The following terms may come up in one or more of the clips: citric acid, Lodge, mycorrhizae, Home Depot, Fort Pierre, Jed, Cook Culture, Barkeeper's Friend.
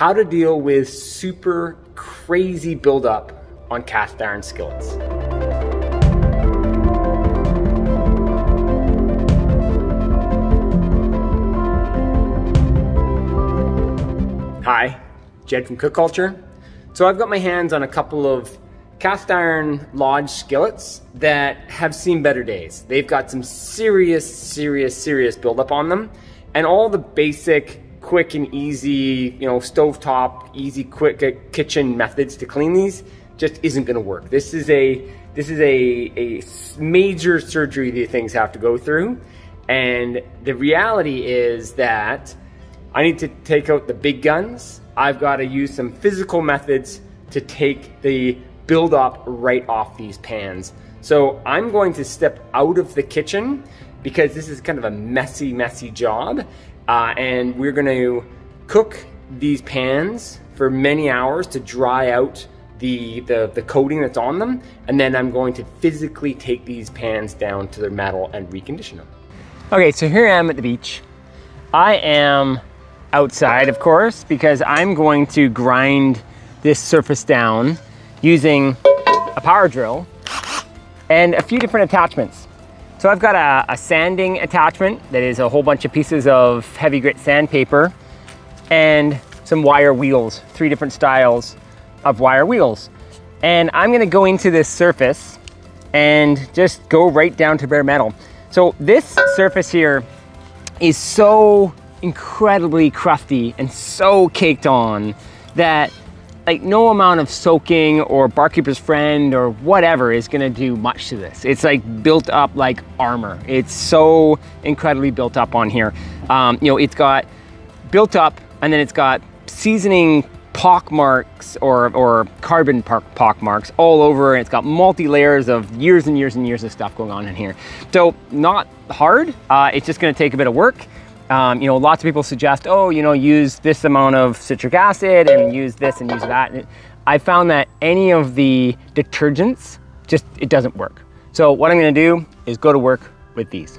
how to deal with super crazy buildup on cast iron skillets. Hi, Jed from Cook Culture. So I've got my hands on a couple of cast iron Lodge skillets that have seen better days. They've got some serious buildup on them, and all the basic quick and easy, you know, stovetop, easy quick kitchen methods to clean these just isn't gonna work. This is a major surgery these things have to go through, and the reality is that I need to take out the big guns. I've got to use some physical methods to take the build up right off these pans. So I'm going to step out of the kitchen because this is kind of a messy job. And we're gonna cook these pans for many hours to dry out the coating that's on them. And then I'm going to physically take these pans down to their metal and recondition them. Okay, so here I am at the beach. I am outside, of course, because I'm going to grind this surface down using a power drill and a few different attachments. So I've got a sanding attachment that is a whole bunch of pieces of heavy grit sandpaper and some wire wheels, three different styles of wire wheels. And I'm gonna go into this surface and just go right down to bare metal. So this surface here is so incredibly crusty and so caked on that like no amount of soaking or Barkeeper's Friend or whatever is gonna do much to this. It's like built up like armor. It's so incredibly built up on here. You know, it's got built up and then it's got seasoning pock marks or carbon pock marks all over, and it's got multi layers of years and years and years of stuff going on in here. So not hard, it's just gonna take a bit of work. You know, lots of people suggest, oh, you know, use this amount of citric acid and use this and use that. And I found that any of the detergents, just, it doesn't work. So what I'm gonna do is go to work with these.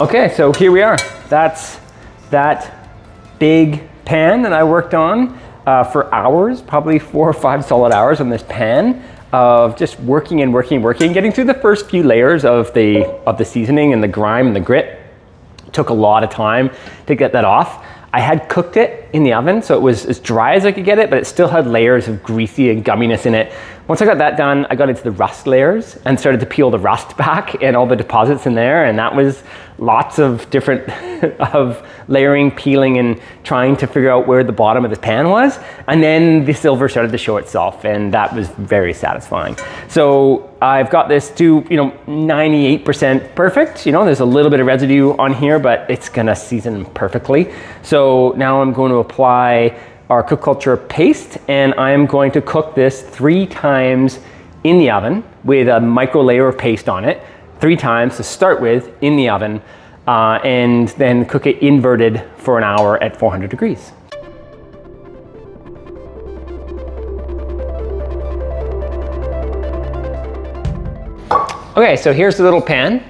Okay, so here we are. That's that big pan that I worked on for hours, probably 4 or 5 solid hours on this pan of just working and working and working, getting through the first few layers of the seasoning and the grime and the grit. It took a lot of time to get that off. I had cooked it in the oven, so it was as dry as I could get it, but it still had layers of greasy and gumminess in it. Once I got that done, I got into the rust layers and started to peel the rust back and all the deposits in there, and that was lots of different of layering, peeling, and trying to figure out where the bottom of the pan was. And then the silver started to show itself, and that was very satisfying. So I've got this to, you know, 98% perfect. You know, there's a little bit of residue on here, but it's gonna season perfectly. So now I'm going to apply our Cook Culture paste, and I am going to cook this 3 times in the oven with a micro layer of paste on it, 3 times to start with in the oven, and then cook it inverted for an hour at 400 degrees. Okay, so here's the little pan.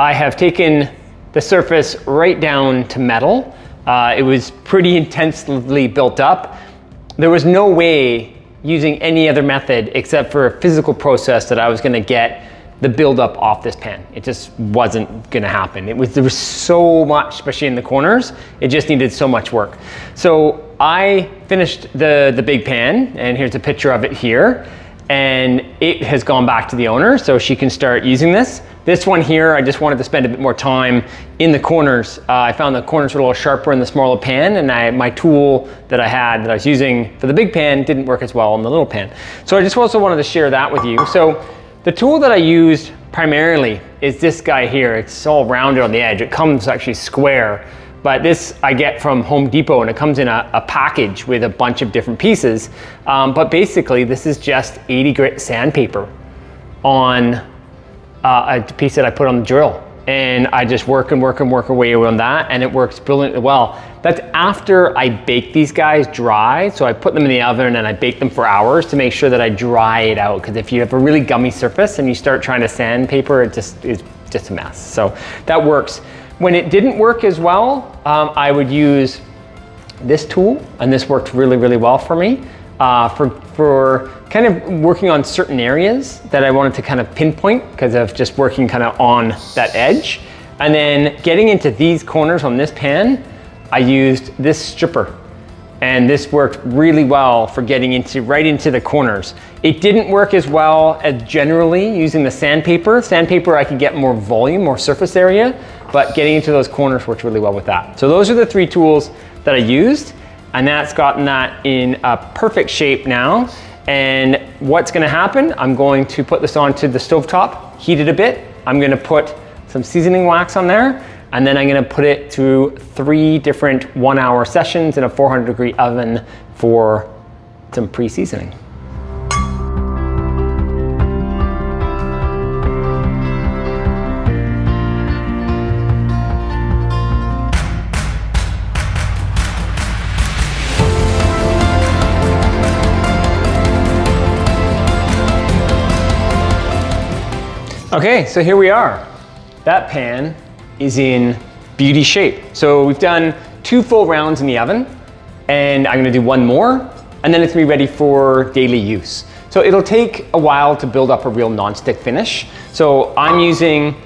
I have taken the surface right down to metal. It was pretty intensely built up. There was no way using any other method except for a physical process that I was gonna get the buildup off this pan. It just wasn't gonna happen. There was so much, especially in the corners, it just needed so much work. So I finished the big pan, and here's a picture of it here. and it has gone back to the owner, so she can start using this. This one here, I just wanted to spend a bit more time in the corners. I found the corners were a little sharper in the smaller pan, and my tool that I had that I was using for the big pan didn't work as well in the little pan. So I just also wanted to share that with you. So the tool that I used primarily is this guy here. It's all rounded on the edge. It comes actually square, but this I get from Home Depot, and it comes in a package with a bunch of different pieces. But basically this is just 80 grit sandpaper on a piece that I put on the drill. And I just work away on that, and it works brilliantly well. That's after I bake these guys dry. So I put them in the oven and I bake them for hours to make sure that I dry it out. Because if you have a really gummy surface and you start trying to sandpaper, it's just a mess. So that works. When it didn't work as well, I would use this tool, and this worked really, really well for me for kind of working on certain areas that I wanted to kind of pinpoint because of just working kind of on that edge. And then getting into these corners on this pan, I used this stripper, and this worked really well for getting into right into the corners. It didn't work as well as generally using the sandpaper. Sandpaper, I could get more volume, more surface area, but getting into those corners worked really well with that. So those are the three tools that I used, and that's gotten that in a perfect shape now. And what's gonna happen, I'm going to put this onto the stovetop, heat it a bit. I'm gonna put some seasoning wax on there, and then I'm gonna put it through 3 different 1-hour sessions in a 400-degree oven for some pre-seasoning. Okay, so here we are. That pan is in beauty shape. So we've done 2 full rounds in the oven, and I'm gonna do 1 more, and then it's gonna be ready for daily use. So it'll take a while to build up a real nonstick finish. So I'm using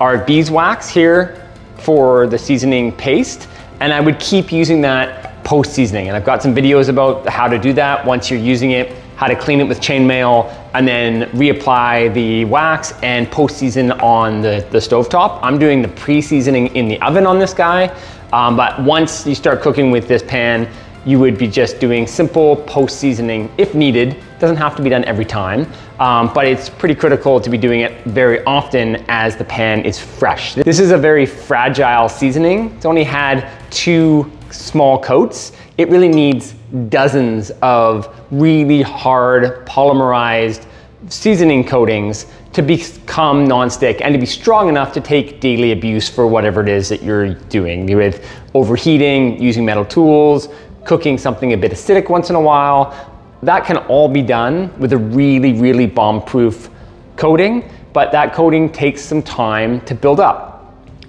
our beeswax here for the seasoning paste, and I would keep using that post-seasoning. And I've got some videos about how to do that once you're using it, how to clean it with chainmail, and then reapply the wax and post-season on the stovetop. I'm doing the pre-seasoning in the oven on this guy, but once you start cooking with this pan, you would be just doing simple post-seasoning if needed. Doesn't have to be done every time, but it's pretty critical to be doing it very often as the pan is fresh. This is a very fragile seasoning. It's only had 2 small coats. It really needs dozens of really hard polymerized seasoning coatings to become nonstick and to be strong enough to take daily abuse for whatever it is that you're doing, with overheating, using metal tools, cooking something a bit acidic once in a while. That can all be done with a really, really bomb-proof coating, but that coating takes some time to build up.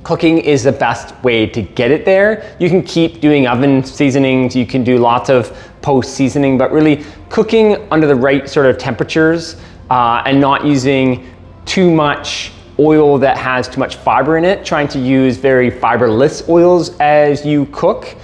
Cooking is the best way to get it there. You can keep doing oven seasonings, you can do lots of post-seasoning, but really cooking under the right sort of temperatures and not using too much oil that has too much fiber in it, trying to use very fiberless oils as you cook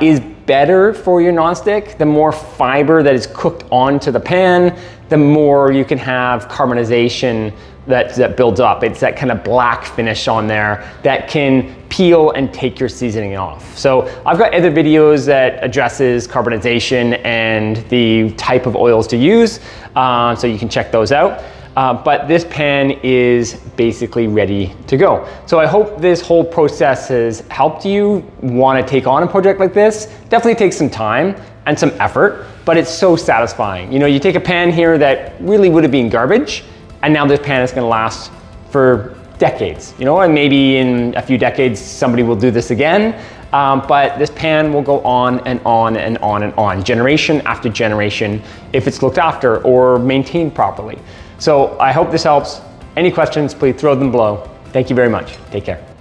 is better for your nonstick. The more fiber that is cooked onto the pan, the more you can have carbonization that builds up. It's that kind of black finish on there that can peel and take your seasoning off. So I've got other videos that addresses carbonization and the type of oils to use, so you can check those out. But this pan is basically ready to go. So I hope this whole process has helped you want to take on a project like this. Definitely takes some time and some effort, but it's so satisfying. You know, you take a pan here that really would have been garbage, and now this pan is gonna last for decades, you know, and maybe in a few decades, somebody will do this again. But this pan will go on and on and on and on, generation after generation, if it's looked after or maintained properly. So I hope this helps. Any questions, please throw them below. Thank you very much. Take care.